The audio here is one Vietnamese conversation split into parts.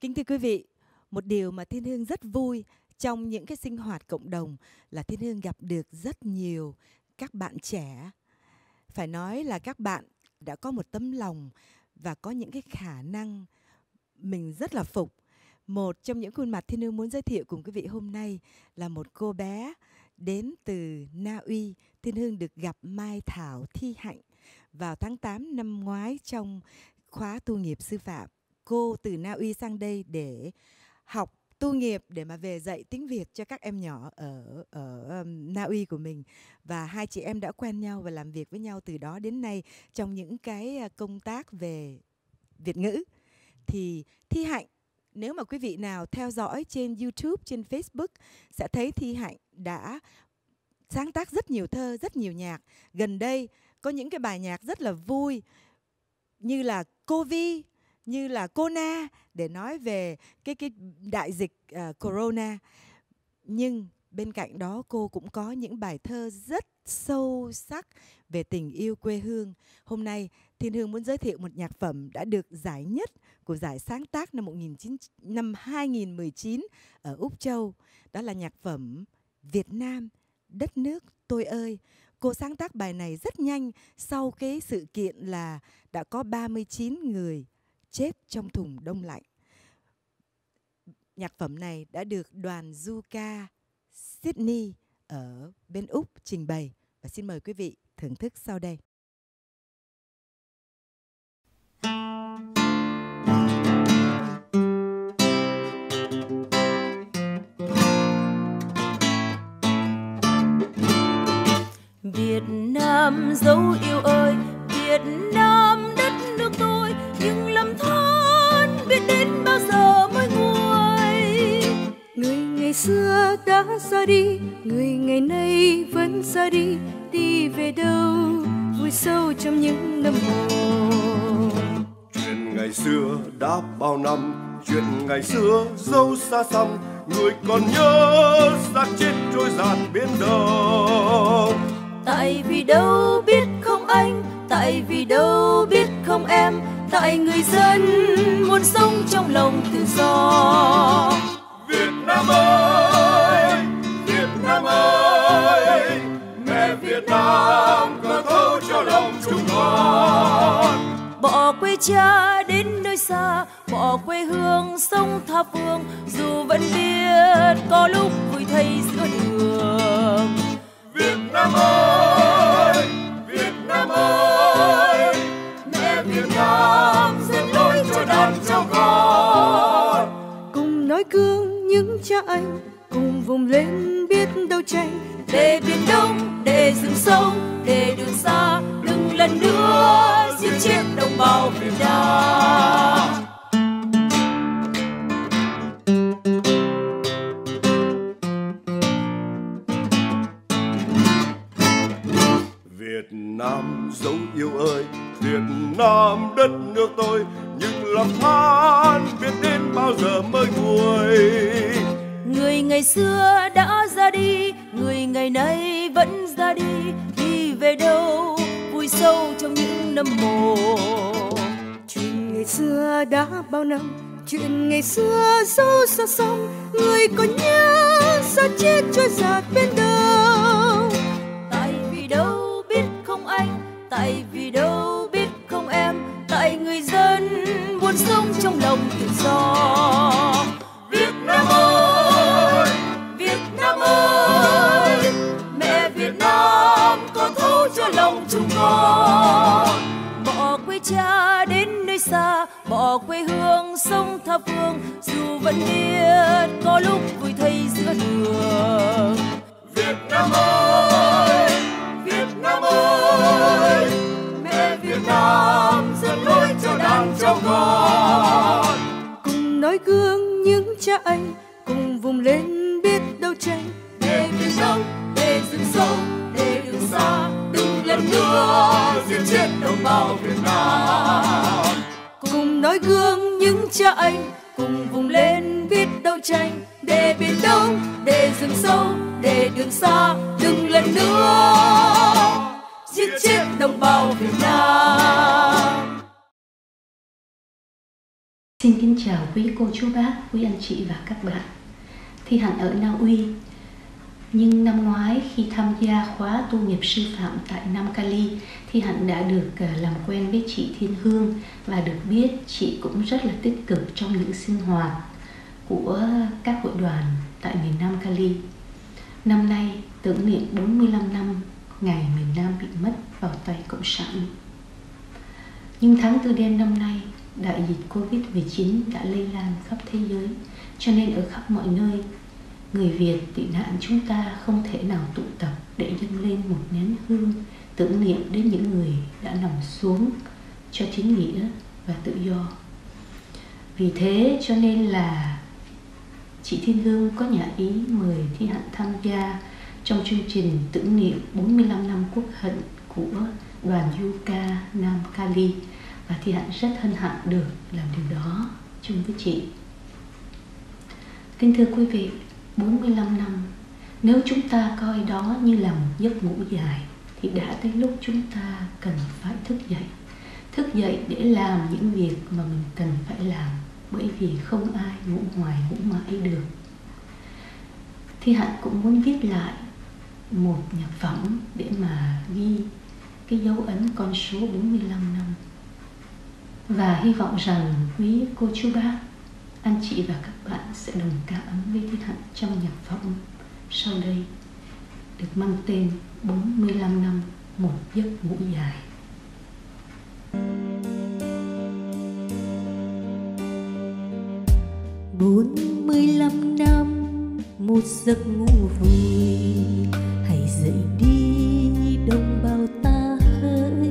Kính thưa quý vị, một điều mà Thiên Hương rất vui trong những cái sinh hoạt cộng đồng là Thiên Hương gặp được rất nhiều các bạn trẻ. Phải nói là các bạn đã có một tấm lòng và có những cái khả năng mình rất là phục. Một trong những khuôn mặt Thiên Hương muốn giới thiệu cùng quý vị hôm nay là một cô bé đến từ Na Uy. Thiên Hương được gặp Mai Thảo Thi Hạnh vào tháng 8 năm ngoái trong khóa tu nghiệp sư phạm. Cô từ Na Uy sang đây để học tu nghiệp để mà về dạy tiếng Việt cho các em nhỏ ở Na Uy của mình. Và hai chị em đã quen nhau và làm việc với nhau từ đó đến nay trong những cái công tác về Việt ngữ. Thì Thi Hạnh, nếu mà quý vị nào theo dõi trên YouTube, trên Facebook sẽ thấy Thi Hạnh đã sáng tác rất nhiều thơ, rất nhiều nhạc. Gần đây có những cái bài nhạc rất là vui như là Cô Vi, như là Cô Na để nói về cái đại dịch Corona. Nhưng bên cạnh đó cô cũng có những bài thơ rất sâu sắc về tình yêu quê hương. Hôm nay Thiên Hương muốn giới thiệu một nhạc phẩm đã được giải nhất của giải sáng tác năm 2019 ở Úc Châu. Đó là nhạc phẩm Việt Nam Đất nước tôi ơi. Cô sáng tác bài này rất nhanh sau cái sự kiện là đã có 39 người chết trong thùng đông lạnh. Nhạc phẩm này đã được đoàn Yuka Sydney ở bên Úc trình bày và xin mời quý vị thưởng thức sau đây. Việt Nam dấu yêu ơi, Việt Nam đất nước tôi, nhưng lầm than biết đến bao giờ mới nguôi. Người ngày xưa đã ra đi, người ngày nay vẫn ra đi, đi về đâu vui sâu trong những năm hồ. Chuyện ngày xưa đã bao năm, chuyện ngày xưa dẫu xa xăm, người còn nhớ xác chết trôi dạt bên đồng. Tại vì đâu biết không anh, tại vì đâu biết không em, tại người dân muốn sống trong lòng tự do. Việt Nam ơi, Việt Nam ơi, mẹ Việt Nam cờ thấu cho lòng chúng con. Bỏ quê cha đến nơi xa, bỏ quê hương sông tha phương, dù vẫn biết có lúc vui thay giữa đường. Việt Nam ơi, mẹ Việt Nam dẫn lối cho đàn cháu con. Cùng nói gương những cha anh, cùng vùng lên biết đâu tranh. Để biển Đông, để rừng sâu, để đường xa, đừng lần nữa giết chết đồng bào Việt Nam. Việt Nam dấu yêu ơi, Việt Nam đất nước tôi, nhưng lòng than biết đến bao giờ mới nguôi. Người ngày xưa đã ra đi, người ngày nay vẫn ra đi, đi về đâu vui sâu trong những năm mồ. Chuyện ngày xưa đã bao năm, chuyện ngày xưa dẫu xa xăm, người còn nhớ xác chết trôi dạt bên đâu. Tại vì đâu anh, tại vì đâu biết không em, tại người dân muốn sống trong lòng tự do. Việt Nam ơi, mẹ Việt Nam con thấu cho lòng chúng con. Bỏ quê cha đến nơi xa, bỏ quê hương sông tha phương, dù vẫn biết có lúc vui thay giữa đường. Việt Nam ơi, Việt Nam ơi, mẹ Việt Nam dẫn lối cho đàn cháu con. Cùng nói gương những cha anh, cùng vùng lên biết đâu tranh. Để biển Đông, để rừng sâu, để đường xa, đừng lần nữa giết chết đồng bào Việt Nam. Cùng nói gương những cha anh, cùng vùng lên biết đâu tranh. Để biển Đông, để rừng sâu, để đường xa, đừng lần nữa giết chết đồng bào Việt Nam. Xin kính chào quý cô chú bác, quý anh chị và các bạn. Thi Hạnh ở Na Uy. Nhưng năm ngoái khi tham gia khóa tu nghiệp sư phạm tại Nam Cali, Thi Hạnh đã được làm quen với chị Thiên Hương và được biết chị cũng rất là tích cực trong những sinh hoạt của các hội đoàn tại miền Nam Cali. Năm nay tưởng niệm 45 năm ngày miền Nam bị mất vào tay Cộng sản. Nhưng tháng tư đen năm nay, đại dịch Covid-19 đã lây lan khắp thế giới, cho nên ở khắp mọi nơi, người Việt tị nạn chúng ta không thể nào tụ tập để dâng lên một nén hương tưởng niệm đến những người đã nằm xuống cho chính nghĩa và tự do. Vì thế cho nên là chị Thiên Hương có nhà ý mời Thi Hạnh tham gia trong chương trình tưởng niệm 45 năm quốc hận của đoàn Yuka Nam Kali, và Thi Hạnh rất hân hạnh được làm điều đó chung với chị. Kính thưa quý vị, 45 năm, nếu chúng ta coi đó như là một giấc ngủ dài thì đã tới lúc chúng ta cần phải thức dậy để làm những việc mà mình cần phải làm, bởi vì không ai ngủ mãi được. Thi Hạnh cũng muốn viết lại một nhạc phẩm để mà ghi cái dấu ấn con số 45 năm. Và hy vọng rằng quý cô chú bác, anh chị và các bạn sẽ đồng cảm với Thi Hạnh trong nhạc phẩm sau đây được mang tên 45 năm một giấc ngủ dài. Bốn mươi lăm năm một giấc ngủ vui, hãy dậy đi đồng bào ta hỡi,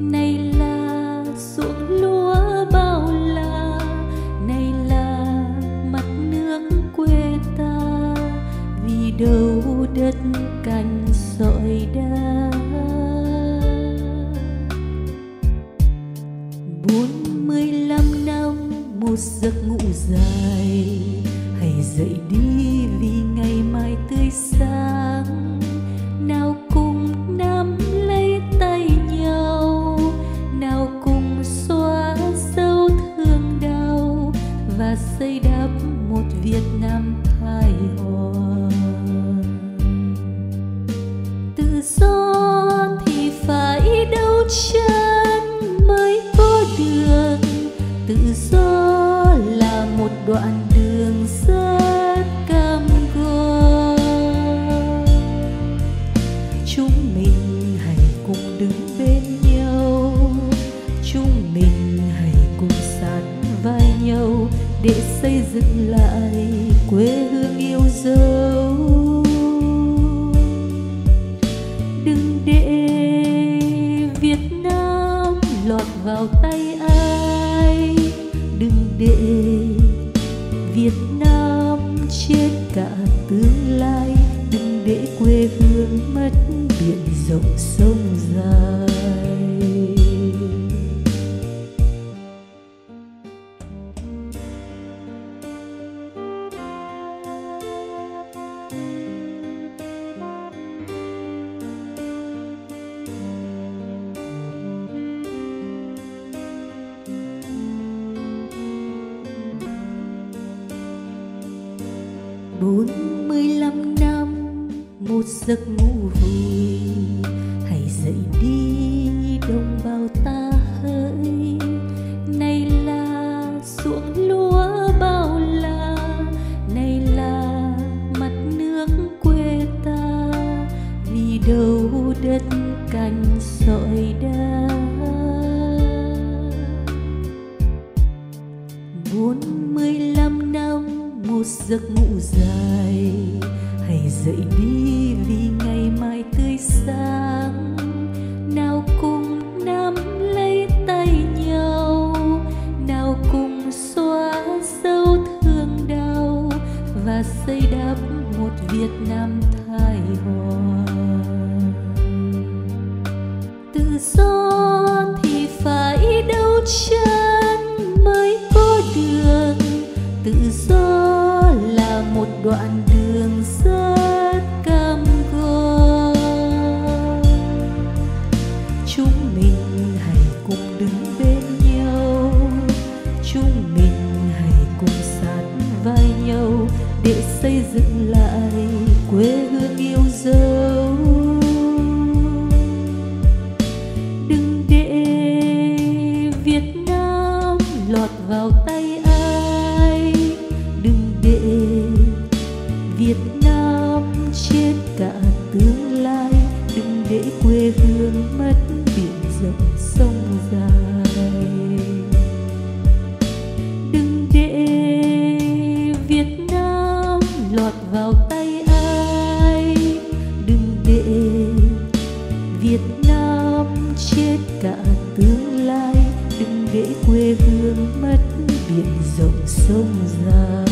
nay là ruộng lúa bao la, nay là mặt nước quê ta, vì đâu đất cằn sỏi đá. 45 năm một giấc ngủ dài, hãy dậy đi vì ngày mai tươi sáng, nào cùng nắm lấy tay nhau, nào cùng xóa dấu thương đau và xây đắp một Việt Nam hài hòa. Tự do thì phải đấu tranh mới có được, tự do là một đoạn đường rất cam go. Chúng mình hãy cùng đứng bên nhau, chúng mình hãy cùng sát vai nhau để xây dựng lại quê hương yêu dấu. Đừng để Việt Nam lọt vào tay ai, đừng để Việt Nam chết cả tương lai, đừng để quê hương mất biển rộng sông dài. Bốn mươi lăm năm một giấc ngủ vui, hãy dậy đi đồng bào ta hỡi, nay là ruộng lúa bao la, nay là mặt nước quê ta, vì đâu đất cằn sỏi đá. 45 năm một giấc ngủ dài, hãy dậy đi vì ngày mai tươi sáng, nào cùng nắm lấy tay nhau, nào cùng xóa dấu thương đau và xây đắp một Việt Nam hài hòa. Tự do thì phải đấu tranh mới có được, tự do một đoạn đường rất cam go. Chúng mình hãy cùng đứng bên nhau, chúng mình ngày cùng sát vai nhau để xây dựng lại quê hương yêu dấu. Đừng để Việt Nam lọt vào tay ai, đừng để Việt Nam chết cả tương lai, đừng để quê hương mất biển rộng sông dài. Vào tay ai, đừng để Việt Nam chết cả tương lai, đừng để quê hương mất biển rộng sông dài.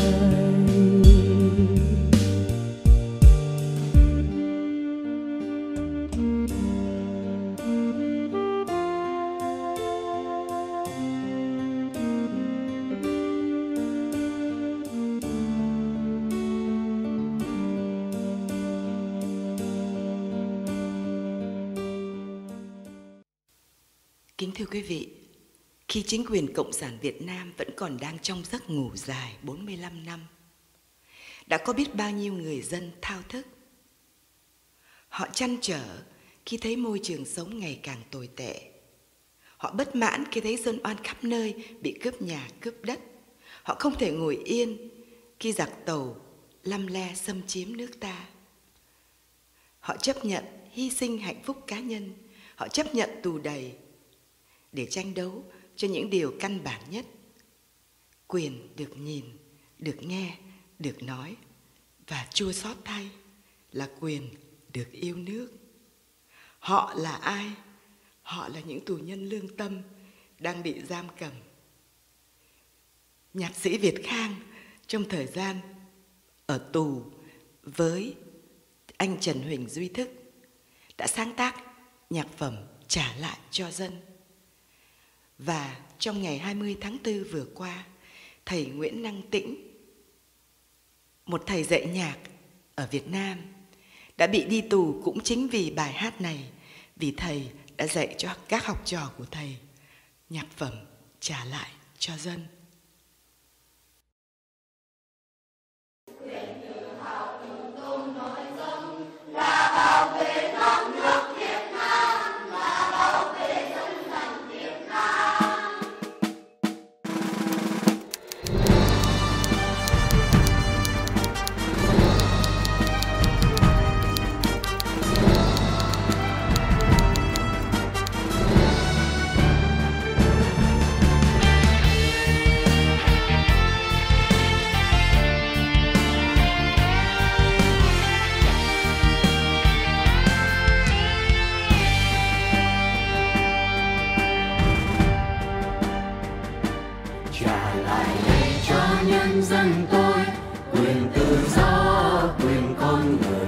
Kính thưa quý vị, khi chính quyền Cộng sản Việt Nam vẫn còn đang trong giấc ngủ dài 45 năm, đã có biết bao nhiêu người dân thao thức. Họ trăn trở khi thấy môi trường sống ngày càng tồi tệ. Họ bất mãn khi thấy dân oan khắp nơi bị cướp nhà, cướp đất. Họ không thể ngồi yên khi giặc Tàu lăm le xâm chiếm nước ta. Họ chấp nhận hy sinh hạnh phúc cá nhân, họ chấp nhận tù đầy, để tranh đấu cho những điều căn bản nhất: quyền được nhìn, được nghe, được nói, và chua xót thay là quyền được yêu nước. Họ là ai? Họ là những tù nhân lương tâm đang bị giam cầm. Nhạc sĩ Việt Khang trong thời gian ở tù với anh Trần Huỳnh Duy Thức đã sáng tác nhạc phẩm Trả lại cho dân. Và trong ngày 20 tháng 4 vừa qua, thầy Nguyễn Năng Tĩnh, một thầy dạy nhạc ở Việt Nam, đã bị đi tù cũng chính vì bài hát này, vì thầy đã dạy cho các học trò của thầy nhạc phẩm Trả lại cho dân. Dân tôi quyền tự do, quyền con người.